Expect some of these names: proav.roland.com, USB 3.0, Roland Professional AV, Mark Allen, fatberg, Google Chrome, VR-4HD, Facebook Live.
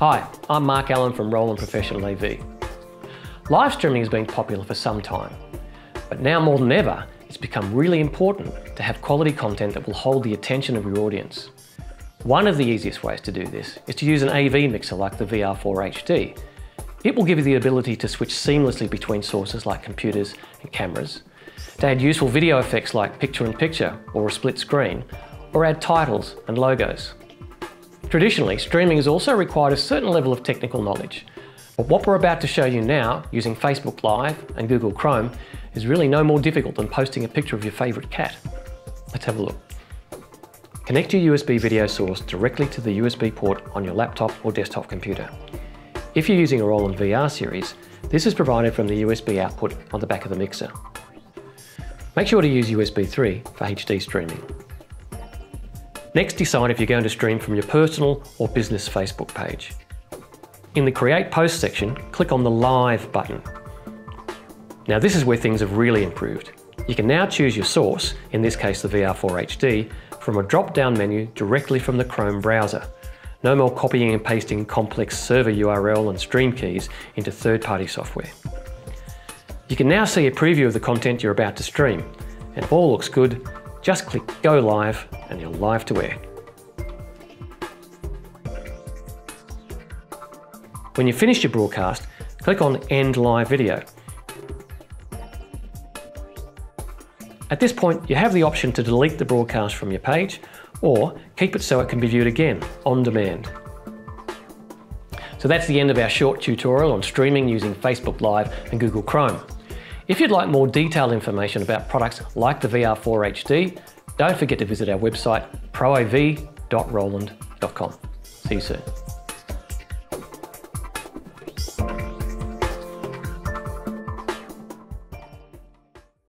Hi, I'm Mark Allen from Roland Professional AV. Live streaming has been popular for some time, but now more than ever, it's become really important to have quality content that will hold the attention of your audience. One of the easiest ways to do this is to use an AV mixer like the VR-4HD. It will give you the ability to switch seamlessly between sources like computers and cameras, to add useful video effects like picture-in-picture or a split screen, or add titles and logos. Traditionally, streaming has also required a certain level of technical knowledge, but what we're about to show you now using Facebook Live and Google Chrome is really no more difficult than posting a picture of your favourite cat. Let's have a look. Connect your USB video source directly to the USB port on your laptop or desktop computer. If you're using a Roland VR series, this is provided from the USB output on the back of the mixer. Make sure to use USB 3 for HD streaming. Next, decide if you're going to stream from your personal or business Facebook page. In the Create Post section, click on the Live button. Now this is where things have really improved. You can now choose your source, in this case the VR4HD, from a drop-down menu directly from the Chrome browser. No more copying and pasting complex server URL and stream keys into third-party software. You can now see a preview of the content you're about to stream, and if all looks good, just click Go Live and you're live to air. When you finish your broadcast, click on End Live Video. At this point, you have the option to delete the broadcast from your page or keep it so it can be viewed again on demand. So that's the end of our short tutorial on streaming using Facebook Live and Google Chrome. If you'd like more detailed information about products like the VR4HD, don't forget to visit our website proav.roland.com. See you soon.